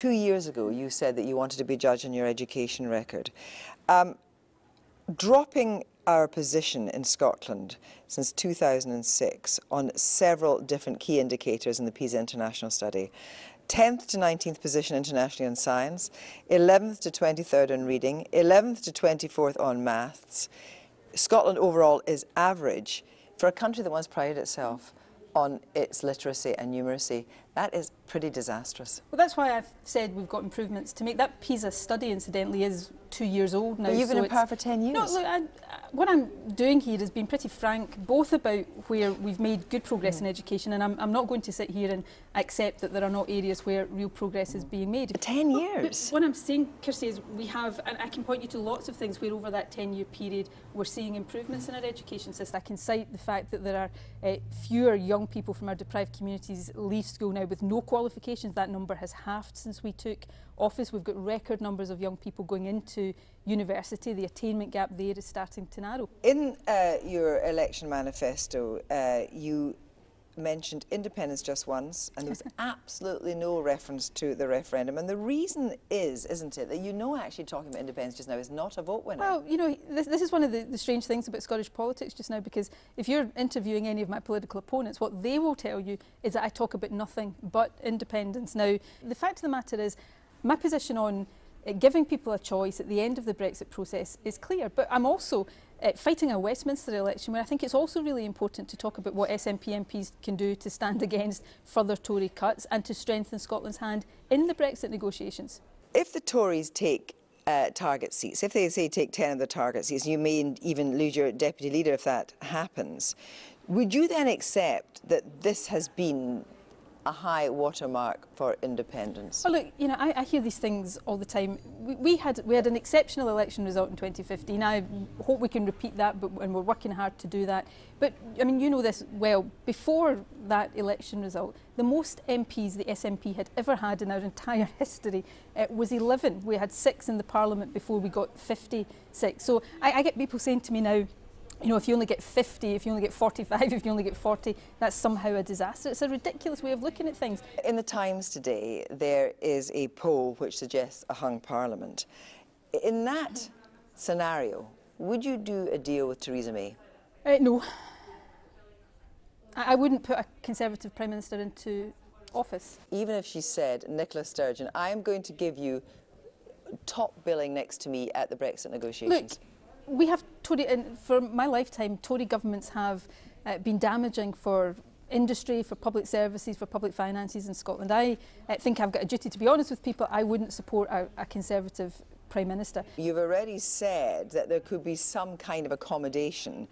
2 years ago, you said that you wanted to be judged on your education record. Dropping our position in Scotland since 2006 on several different key indicators in the PISA International Study, 10th to 19th position internationally on science, 11th to 23rd on reading, 11th to 24th on maths. Scotland overall is average for a country that once prided itself on its literacy and numeracy. That is pretty disastrous. Well, that's why I've said we've got improvements to make. That PISA study, incidentally, is 2 years old now. Well, you've been in power for 10 years. No, look, what I'm doing here is being pretty frank, both about where we've made good progress in education, and I'm not going to sit here and accept that there are not areas where real progress is being made. 10 years? What I'm saying, Kirsty, is we have, and I can point you to lots of things where over that 10-year period we're seeing improvements in our education system. I can cite the fact that there are fewer young people from our deprived communities leave school now with no qualifications. That number has halved since we took office. We've got record numbers of young people going into university. The attainment gap there is starting to narrow. In your election manifesto, you mentioned independence just once, and there was absolutely no reference to the referendum. And the reason is, isn't it, that you know actually talking about independence just now is not a vote winner? Well, you know, this is one of the strange things about Scottish politics just now, because if you're interviewing any of my political opponents, what they will tell you is that I talk about nothing but independence. Now, the fact of the matter is, my position on giving people a choice at the end of the Brexit process is clear, but I'm also fighting a Westminster election where I think it's also really important to talk about what SNP MPs can do to stand against further Tory cuts and to strengthen Scotland's hand in the Brexit negotiations. If the Tories take target seats, if they say take 10 of the target seats, you may even lose your deputy leader if that happens, would you then accept that this has been a high watermark for independence? Well, look, you know, I hear these things all the time. We had an exceptional election result in 2015. I hope we can repeat that, and we're working hard to do that. But, I mean, you know this well. Before that election result, the most MPs the SNP had ever had in our entire history was 11. We had 6 in the Parliament before we got 56. So I get people saying to me now, you know, if you only get 50, if you only get 45, if you only get 40, that's somehow a disaster. It's a ridiculous way of looking at things. In the Times today, there is a poll which suggests a hung parliament. In that scenario, would you do a deal with Theresa May? No. I wouldn't put a Conservative Prime Minister into office. Even if she said, Nicola Sturgeon, I'm going to give you top billing next to me at the Brexit negotiations. Look, we have Tory, and for my lifetime, Tory governments have been damaging for industry, for public services, for public finances in Scotland. I think I've got a duty to be honest with people. I wouldn't support a Conservative Prime Minister. You've already said that there could be some kind of accommodation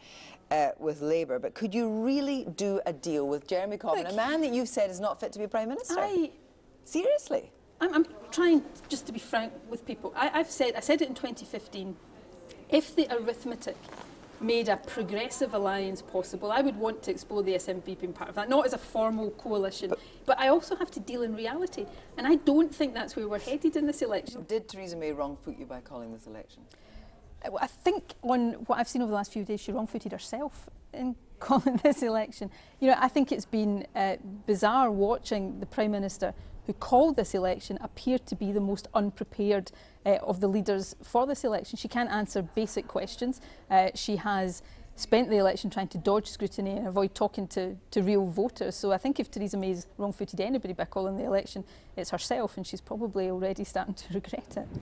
with Labour, but could you really do a deal with Jeremy Corbyn, a man that you've said is not fit to be Prime Minister? Seriously? I'm trying just to be frank with people. I said it in 2015. If the arithmetic made a progressive alliance possible, I would want to explore the SNP being part of that, not as a formal coalition, but I also have to deal in reality, and I don't think that's where we're headed in this election. Did Theresa May wrong-foot you by calling this election? I think on what I've seen over the last few days, she wrong-footed herself in calling this election. You know, I think it's been bizarre watching the Prime Minister who called this election appeared to be the most unprepared of the leaders for this election. She can't answer basic questions. She has spent the election trying to dodge scrutiny and avoid talking to real voters. So I think if Theresa May's wrong-footed anybody by calling the election, it's herself, and she's probably already starting to regret it.